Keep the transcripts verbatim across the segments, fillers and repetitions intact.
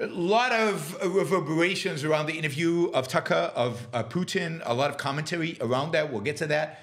A lot of reverberations around the interview of Tucker, of uh, Putin, a lot of commentary around that. We'll get to that.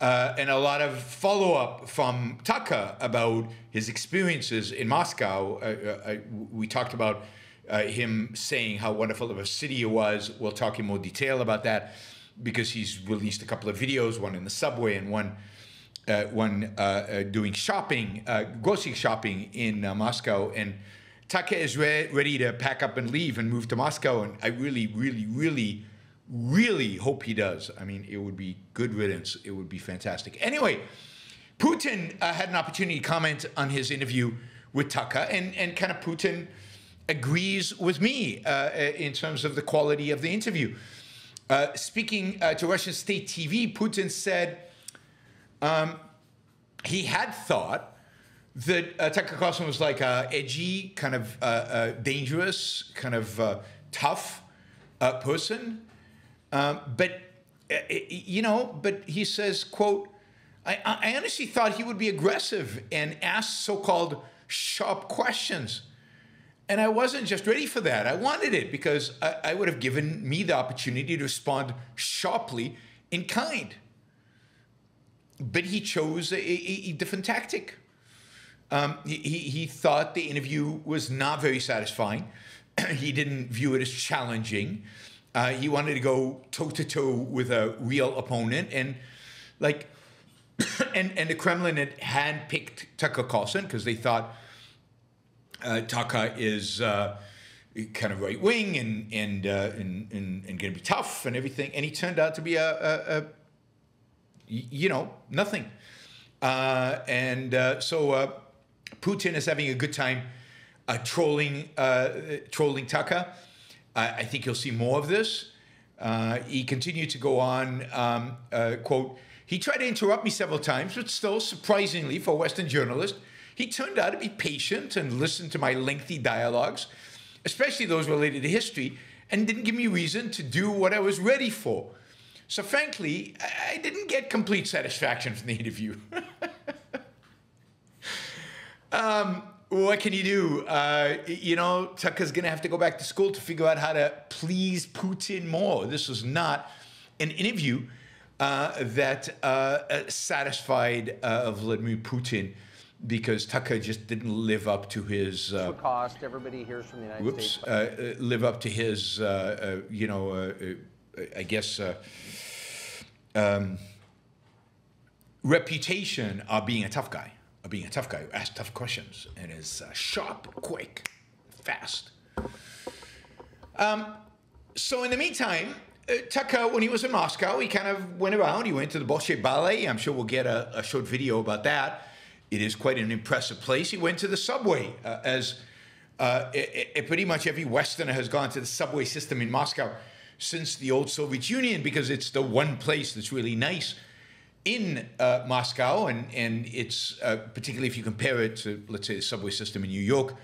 Uh, and a lot of follow-up from Tucker about his experiences in Moscow. Uh, uh, we talked about uh, him saying how wonderful of a city it was. We'll talk in more detail about that because he's released a couple of videos, one in the subway and one uh, one uh, uh, doing shopping, uh, grocery shopping in uh, Moscow. And Tucker is re ready to pack up and leave and move to Moscow. And I really, really, really, really hope he does. I mean, it would be good riddance. It would be fantastic. Anyway, Putin uh, had an opportunity to comment on his interview with Tucker, and, and kind of Putin agrees with me uh, in terms of the quality of the interview. Uh, speaking uh, to Russian state T V, Putin said um, he had thought that uh, Tucker Carlson was like uh, edgy, kind of uh, uh, dangerous, kind of uh, tough uh, person. Um, but, uh, you know, but he says, quote, I, I honestly thought he would be aggressive and ask so-called sharp questions. And I wasn't just ready for that. I wanted it because I, I would have given me the opportunity to respond sharply in kind. But he chose a, a, a different tactic. Um, he, he thought the interview was not very satisfying. He didn't view it as challenging. Uh, he wanted to go toe-to-toe with a real opponent. And like, and, and the Kremlin had handpicked Tucker Carlson because they thought uh, Tucker is uh, kind of right-wing and, and, uh, and, and, and going to be tough and everything. And he turned out to be a, a, a you know, nothing. Uh, and uh, so... Uh, Putin is having a good time uh, trolling, uh, trolling Tucker. Uh, I think you'll see more of this. Uh, he continued to go on, um, uh, quote, he tried to interrupt me several times, but still, surprisingly for a Western journalist, he turned out to be patient and listened to my lengthy dialogues, especially those related to history, and didn't give me reason to do what I was ready for. So frankly, I didn't get complete satisfaction from the interview. Um, what can you do? Uh, you know, Tucker's going to have to go back to school to figure out how to please Putin more. This was not an interview uh, that uh, satisfied uh, Vladimir Putin because Tucker just didn't live up to his... Uh, cost. Everybody hears from the United whoops, States. Uh, live up to his, uh, uh, you know, uh, uh, I guess... Uh, um, reputation of being a tough guy. Of being a tough guy who asks tough questions and is uh, sharp, quick, fast. Um, so in the meantime, uh, Tucker, when he was in Moscow, he kind of went around. He went to the Bolshoi Ballet. I'm sure we'll get a, a short video about that. It is quite an impressive place. He went to the subway, uh, as uh, it, it, pretty much every Westerner has gone to the subway system in Moscow since the old Soviet Union, because it's the one place that's really nice in uh, Moscow, and, and it's, uh, particularly if you compare it to, let's say, the subway system in New York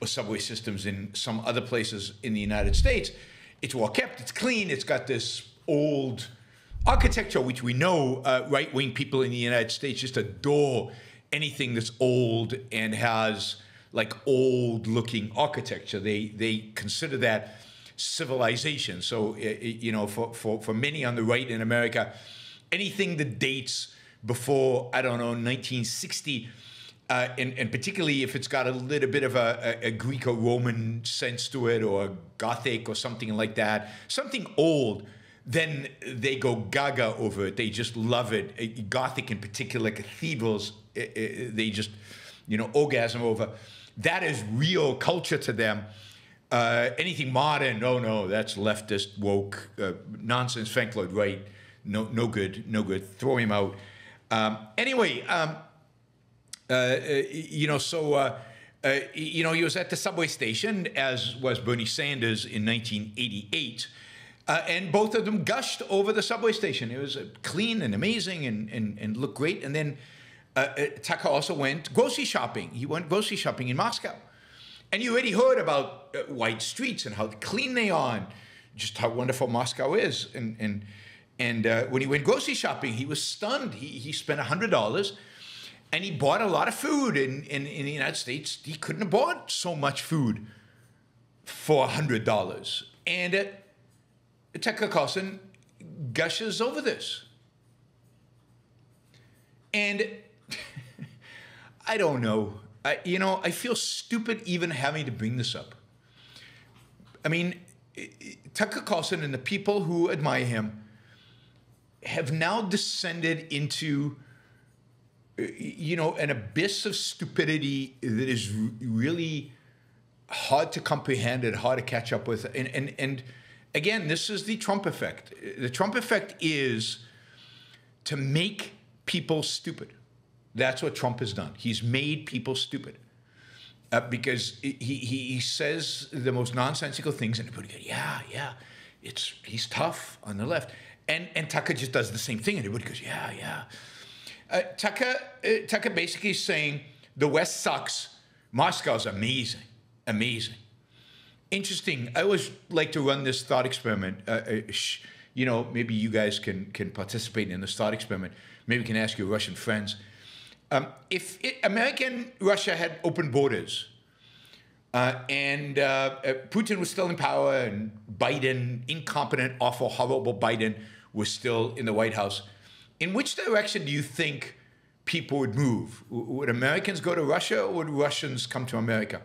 or subway systems in some other places in the United States, it's well-kept, it's clean, it's got this old architecture, which we know uh, right-wing people in the United States just adore anything that's old and has, like, old-looking architecture. They, they consider that civilization. So, uh, you know, for, for, for many on the right in America, anything that dates before, I don't know, nineteen sixty, uh, and, and particularly if it's got a little bit of a, a, a Greek or Roman sense to it, or Gothic or something like that, something old, then they go gaga over it. They just love it. Gothic in particular, cathedrals, they just, you know, orgasm over. That is real culture to them. Uh, anything modern, no, no, that's leftist, woke, uh, nonsense, Frank Lloyd Wright. No, no good, no good. Throw him out. Um, anyway, um, uh, uh, you know, so, uh, uh, you know, he was at the subway station, as was Bernie Sanders in nineteen eighty-eight. Uh, and both of them gushed over the subway station. It was uh, clean and amazing and, and, and looked great. And then uh, uh, Tucker also went grocery shopping. He went grocery shopping in Moscow. And you already heard about uh, wide streets and how clean they are and just how wonderful Moscow is. And, and And uh, when he went grocery shopping, he was stunned. He, he spent one hundred dollars, and he bought a lot of food. In, in, in the United States, he couldn't have bought so much food for one hundred dollars. And uh, Tucker Carlson gushes over this. And I don't know. I, you know, I feel stupid even having to bring this up. I mean, Tucker Carlson and the people who admire him have now descended into, you know, an abyss of stupidity that is really hard to comprehend and hard to catch up with. And, and, and again, this is the Trump effect. The Trump effect is to make people stupid. That's what Trump has done. He's made people stupid uh, because he, he, he says the most nonsensical things and everybody goes, yeah, yeah, it's, he's tough on the left. And, and Tucker just does the same thing and everybody goes, yeah, yeah. Uh, Tucker, uh, Tucker basically is saying the West sucks. Moscow's amazing, amazing. Interesting. I always like to run this thought experiment. Uh, uh, you know, maybe you guys can, can participate in this thought experiment. Maybe you can ask your Russian friends. Um, if it, America and Russia had open borders uh, and uh, Putin was still in power and Biden, incompetent, awful, horrible Biden, was still in the White House, in which direction do you think people would move? Would Americans go to Russia or would Russians come to America?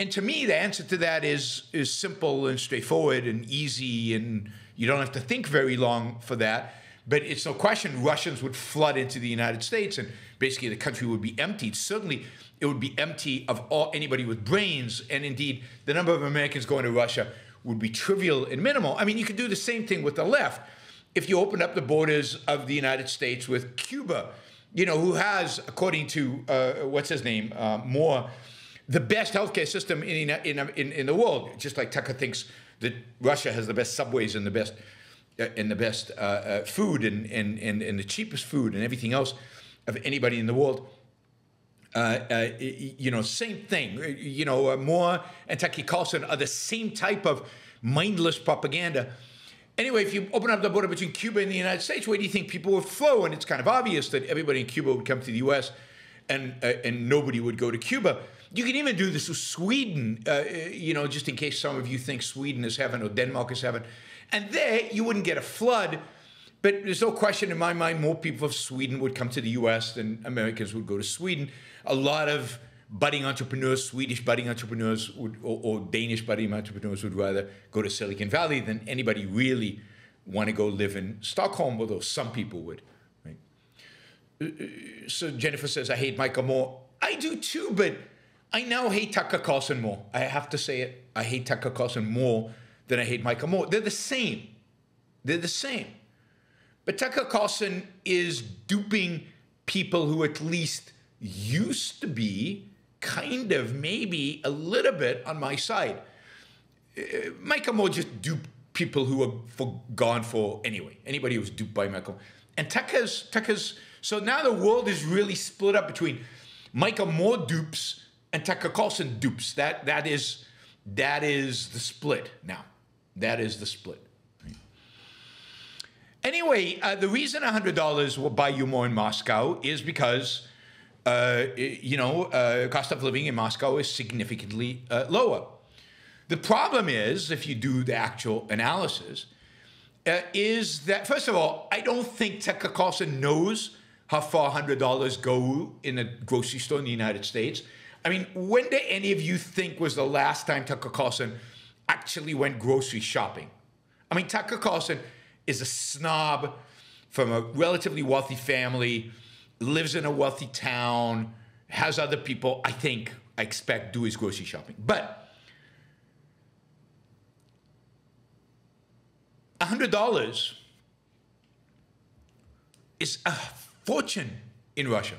And to me, the answer to that is, is simple and straightforward and easy, and you don't have to think very long for that. But it's no question Russians would flood into the United States and basically the country would be emptied. Certainly, it would be empty of all, anybody with brains. And indeed, the number of Americans going to Russia would be trivial and minimal. I mean, you could do the same thing with the left. If you opened up the borders of the United States with Cuba, you know, who has, according to, uh, what's his name, uh, Moore, the best healthcare system in, in, in, in the world, just like Tucker thinks that Russia has the best subways and the best and the best uh, uh, food and, and, and, and the cheapest food and everything else of anybody in the world. Uh, uh, you know, same thing. You know, uh, Moore and Tucker Carlson are the same type of mindless propaganda. Anyway, if you open up the border between Cuba and the United States, where do you think people would flow? And it's kind of obvious that everybody in Cuba would come to the U S and, uh, and nobody would go to Cuba. You can even do this with Sweden, uh, you know, just in case some of you think Sweden is heaven or Denmark is heaven. And there, you wouldn't get a flood, but there's no question in my mind more people of Sweden would come to the U S than Americans would go to Sweden. A lot of budding entrepreneurs, Swedish budding entrepreneurs, would, or, or Danish budding entrepreneurs would rather go to Silicon Valley than anybody really want to go live in Stockholm, although some people would. Right? So Jennifer says, I hate Michael Moore. I do too, but I now hate Tucker Carlson more. I have to say it. I hate Tucker Carlson more Then I hate Michael Moore. They're the same. They're the same. But Tucker Carlson is duping people who at least used to be kind of maybe a little bit on my side. Uh, Michael Moore just duped people who were for, gone for anyway. Anybody who was duped by Michael. And Tucker's, Tucker's, so now the world is really split up between Michael Moore dupes and Tucker Carlson dupes. That, that, is, that is the split now. That is the split. Anyway, uh, the reason one hundred dollars will buy you more in Moscow is because, uh, you know, uh, cost of living in Moscow is significantly uh, lower. The problem is, if you do the actual analysis, uh, is that, first of all, I don't think Tucker Carlson knows how far one hundred dollars go in a grocery store in the United States. I mean, when did any of you think was the last time Tucker Carlson actually went grocery shopping? I mean, Tucker Carlson is a snob from a relatively wealthy family, lives in a wealthy town, has other people, I think, I expect, do his grocery shopping. But one hundred dollars is a fortune in Russia.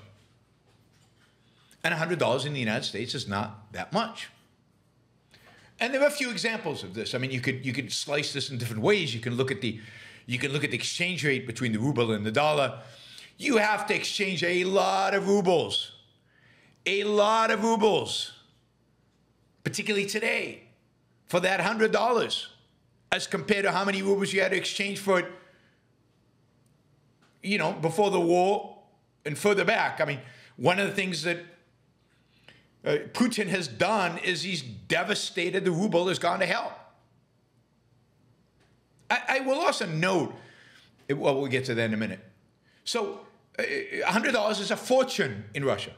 And one hundred dollars in the United States is not that much. And there are a few examples of this. I mean, you could, you could slice this in different ways. You can look at the, you can look at the exchange rate between the ruble and the dollar. You have to exchange a lot of rubles, a lot of rubles, particularly today, for that one hundred dollars, as compared to how many rubles you had to exchange for it, you know, before the war and further back. I mean, one of the things that uh, Putin has done is he's devastated the ruble, has gone to hell. I, I will also note, well, we'll get to that in a minute. So uh, one hundred dollars is a fortune in Russia.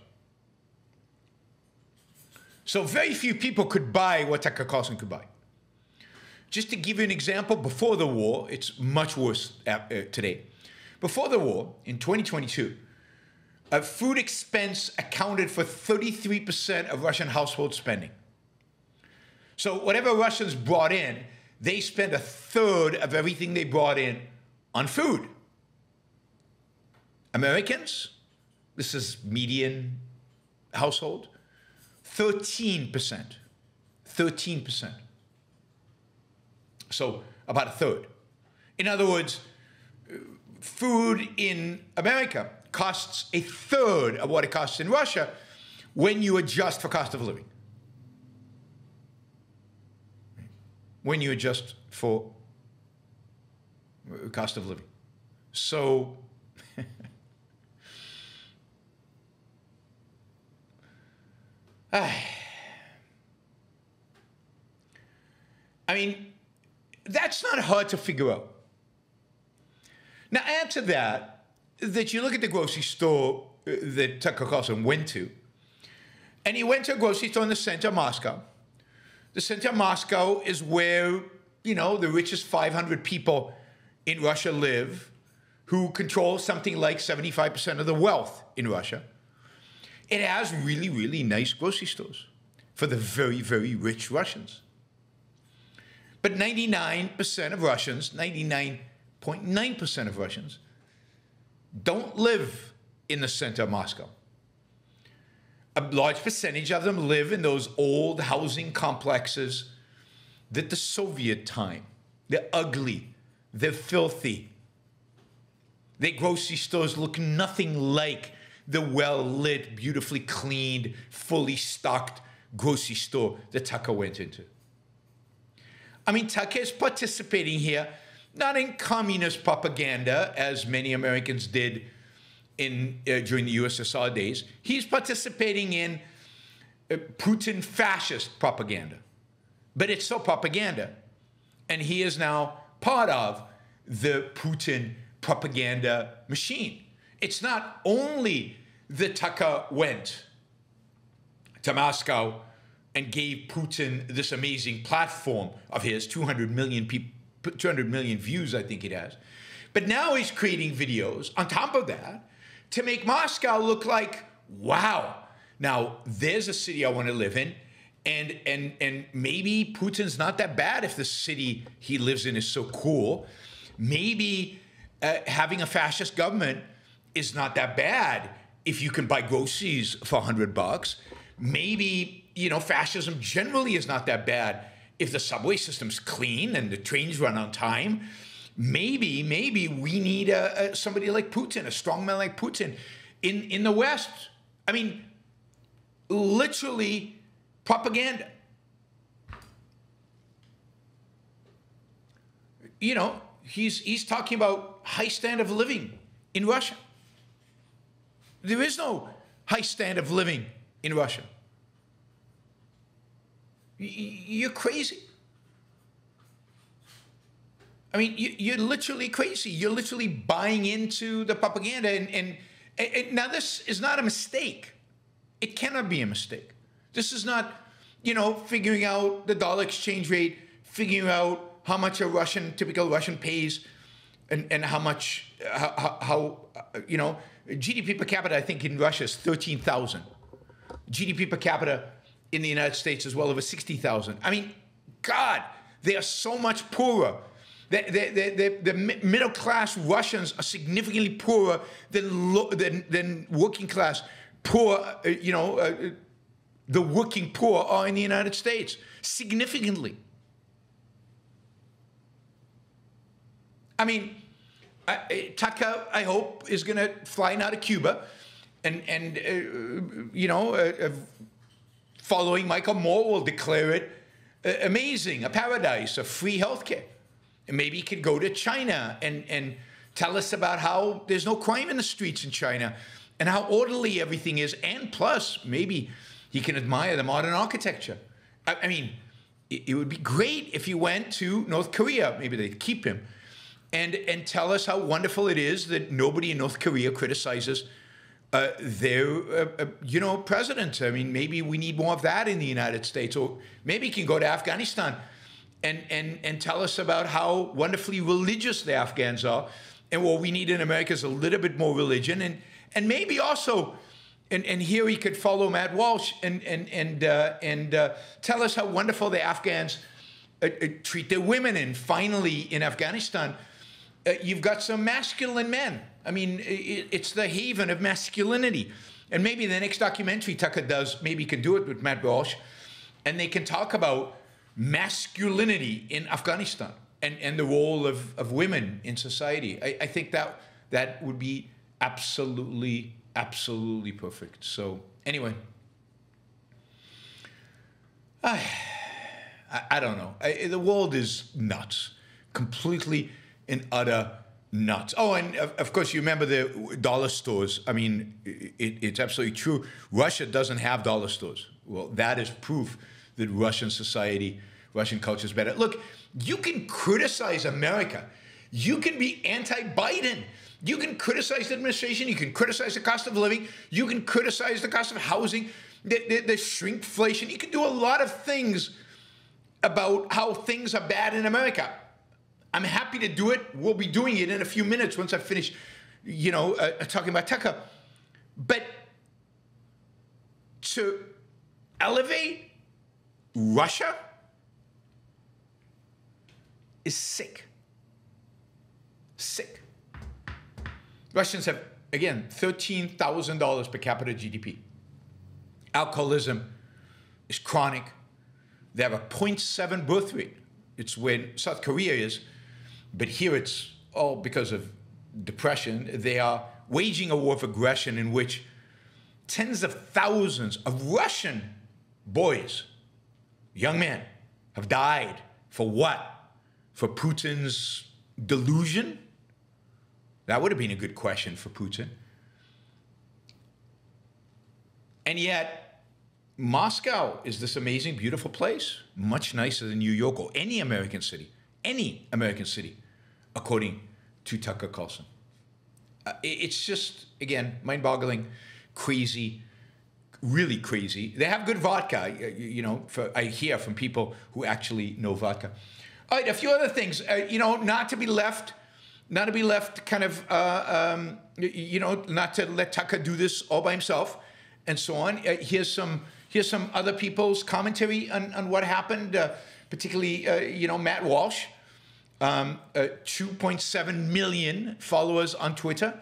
So very few people could buy what Tucker Carlson could buy. Just to give you an example, before the war, it's much worse today. Before the war, in twenty twenty-two, a food expense accounted for thirty-three percent of Russian household spending. So whatever Russians brought in, they spent a third of everything they brought in on food. Americans, this is median household, thirteen percent, thirteen percent. So about a third. In other words, food in America costs a third of what it costs in Russia when you adjust for cost of living. When you adjust for cost of living. So I mean, that's not hard to figure out. Now, add to that, that you look at the grocery store that Tucker Carlson went to, and he went to a grocery store in the center of Moscow. The center of Moscow is where, you know, the richest five hundred people in Russia live, who control something like seventy-five percent of the wealth in Russia. It has really, really nice grocery stores for the very, very rich Russians. But ninety-nine percent of Russians, ninety-nine point nine percent of Russians, don't live in the center of Moscow. A large percentage of them live in those old housing complexes that the Soviet time, they're ugly, they're filthy. Their grocery stores look nothing like the well-lit, beautifully cleaned, fully stocked grocery store that Tucker went into. I mean, Tucker is participating here, not in communist propaganda, as many Americans did in, uh, during the U S S R days. He's participating in uh, Putin fascist propaganda. But it's still propaganda. And he is now part of the Putin propaganda machine. It's not only that Tucker went to Moscow and gave Putin this amazing platform of his, two hundred million people, two hundred million views, I think it has. But now he's creating videos on top of that to make Moscow look like, wow, now there's a city I want to live in, and, and, and maybe Putin's not that bad if the city he lives in is so cool. Maybe uh, having a fascist government is not that bad if you can buy groceries for a hundred bucks. Maybe, you know, fascism generally is not that bad if the subway system's clean and the trains run on time. Maybe, maybe we need a, a, somebody like Putin, a strong man like Putin in, in the West. I mean, literally propaganda. You know, he's, he's talking about high standard of living in Russia. There is no high standard of living in Russia. You're crazy. I mean, you're literally crazy. You're literally buying into the propaganda. And, and, and now this is not a mistake. It cannot be a mistake. This is not, you know, figuring out the dollar exchange rate, figuring out how much a Russian, typical Russian pays, and, and how much, how, how, you know, G D P per capita, I think in Russia is thirteen thousand. G D P per capita in the United States as well, over sixty thousand. I mean, God, they are so much poorer. The, the, the, the, the middle-class Russians are significantly poorer than, than, than working-class poor, uh, you know, uh, the working poor are in the United States, significantly. I mean, I, Tucker, I hope, is going to fly now to Cuba and, and uh, you know, uh, following Michael Moore, will declare it uh, amazing, a paradise of free healthcare. And maybe he could go to China and, and tell us about how there's no crime in the streets in China and how orderly everything is. And plus, maybe He can admire the modern architecture. I, I mean, it, it would be great if he went to North Korea. Maybe they'd keep him. And, and tell us how wonderful it is that nobody in North Korea criticizes uh, their, uh, uh, you know, president. I mean, maybe we need more of that in the United States. Or maybe he can go to Afghanistan and, and, and tell us about how wonderfully religious the Afghans are. And what we need in America is a little bit more religion. And, and maybe also, and, and here he could follow Matt Walsh and, and, and, uh, and uh, tell us how wonderful the Afghans uh, uh, treat their women. And finally, in Afghanistan, Uh, you've got some masculine men. I mean, it, it's the haven of masculinity. And maybe the next documentary Tucker does, maybe can do it with Matt Walsh, and they can talk about masculinity in Afghanistan and, and the role of, of women in society. I, I think that that would be absolutely, absolutely perfect. So anyway, uh, I, I don't know. I, the world is nuts, completely and utter nuts. Oh, and of, of course, you remember the dollar stores. I mean, it, it's absolutely true. Russia doesn't have dollar stores. Well, that is proof that Russian society, Russian culture is better. Look, you can criticize America. You can be anti-Biden. You can criticize the administration. You can criticize the cost of living. You can criticize the cost of housing, the, the, the shrinkflation. You can do a lot of things about how things are bad in America. I'm happy to do it. We'll be doing it in a few minutes once I finish, you know, uh, talking about Tucker. But to elevate Russia is sick. Sick. Russians have, again, thirteen thousand dollars per capita G D P. Alcoholism is chronic. They have a zero point seven birth rate. It's where South Korea is. But here it's all because of depression. They are waging a war of aggression in which tens of thousands of Russian boys, young men, have died. For what? For Putin's delusion? That would have been a good question for Putin. And yet, Moscow is this amazing, beautiful place, much nicer than New York or any American city. Any American city, according to Tucker Carlson. Uh, it, it's just, again, mind-boggling, crazy, really crazy. They have good vodka, you, you know, for, I hear from people who actually know vodka. All right, a few other things, uh, you know, not to be left, not to be left kind of, uh, um, you know, not to let Tucker do this all by himself and so on. Uh, here's some, here's some other people's commentary on, on what happened. Uh, particularly, uh, you know, Matt Walsh, um, uh, two point seven million followers on Twitter.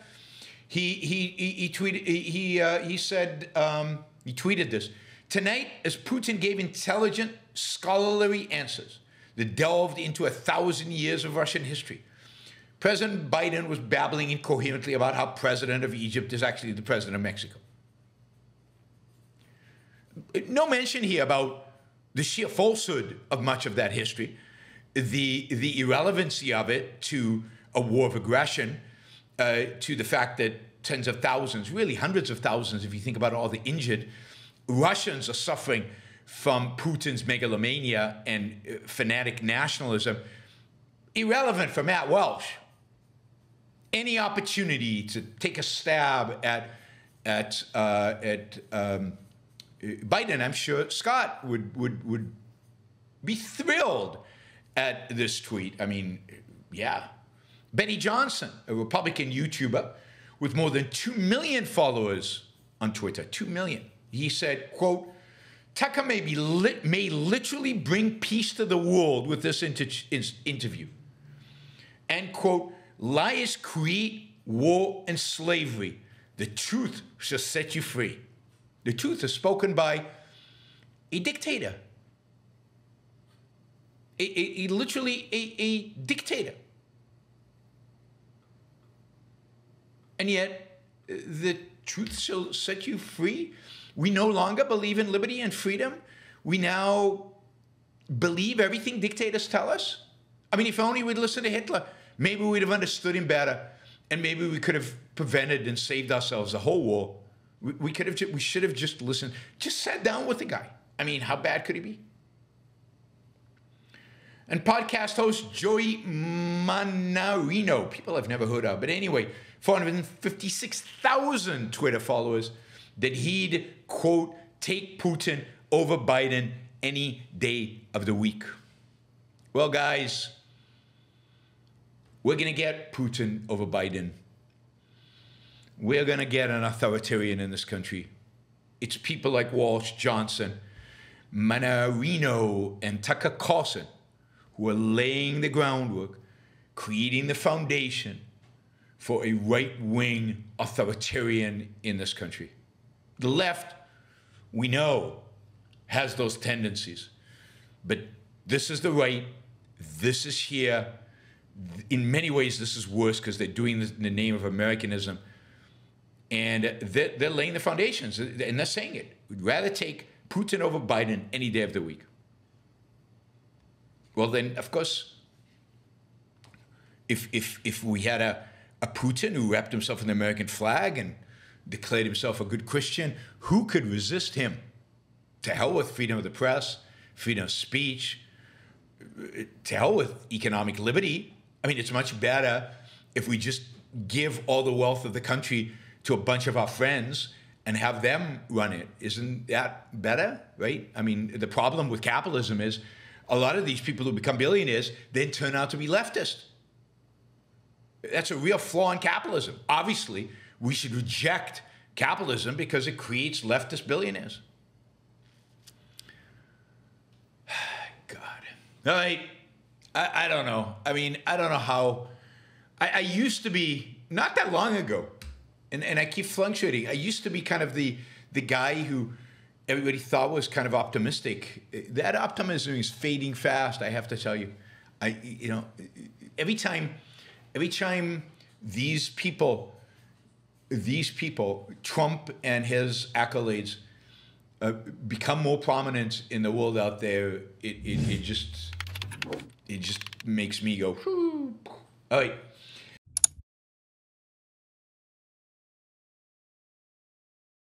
He he he, he tweeted he uh, he said um, he tweeted this tonight as Putin gave intelligent, scholarly answers that delved into a thousand years of Russian history. President Biden was babbling incoherently about how president of Egypt is actually the president of Mexico. No mention here about the sheer falsehood of much of that history, the, the irrelevancy of it to a war of aggression, uh, to the fact that tens of thousands, really hundreds of thousands, if you think about all the injured, Russians are suffering from Putin's megalomania and uh, fanatic nationalism. Irrelevant for Matt Walsh. Any opportunity to take a stab at, at, uh, at um, Biden, I'm sure Scott would, would, would be thrilled at this tweet. I mean, yeah. Benny Johnson, a Republican YouTuber with more than two million followers on Twitter, two million. He said, quote, Tucker may, be lit, may literally bring peace to the world with this inter in interview. And quote, lies create war and slavery. The truth shall set you free. The truth is spoken by a dictator, a, a, a literally a, a dictator. And yet, the truth shall set you free. We no longer believe in liberty and freedom. We now believe everything dictators tell us. I mean, if only we'd listened to Hitler, maybe we'd have understood him better, and maybe we could have prevented and saved ourselves the whole war. We, we could have just, we should have just listened, just sat down with the guy. I mean, how bad could he be? And podcast host Joey Manarino, people I've never heard of, but anyway, four hundred fifty-six thousand Twitter followers, that he'd, quote, take Putin over Biden any day of the week. Well, guys, we're going to get Putin over Biden. We're going to get an authoritarian in this country. It's people like Walsh, Johnson, Manarino, and Tucker Carlson who are laying the groundwork, creating the foundation for a right-wing authoritarian in this country. The left, we know, has those tendencies. But this is the right. This is here. In many ways, this is worse because they're doing this in the name of Americanism. And they're, they're laying the foundations, and they're saying it. We'd rather take Putin over Biden any day of the week. Well, then, of course, if, if, if we had a, a Putin who wrapped himself in the American flag and declared himself a good Christian, who could resist him? To hell with freedom of the press, freedom of speech, to hell with economic liberty. I mean, it's much better if we just give all the wealth of the country to a bunch of our friends and have them run it. Isn't that better, right? I mean, the problem with capitalism is a lot of these people who become billionaires then turn out to be leftists. That's a real flaw in capitalism. Obviously, we should reject capitalism because it creates leftist billionaires. God. All right. I, I don't know. I mean, I don't know how. I, I used to be, not that long ago, and, and I keep fluctuating, I used to be kind of the, the guy who everybody thought was kind of optimistic. That optimism is fading fast, I have to tell you. I, you know, every time, every time these people... These people, Trump and his accolades, uh, become more prominent in the world out there. It, it, it just, it just makes me go, whew. All right.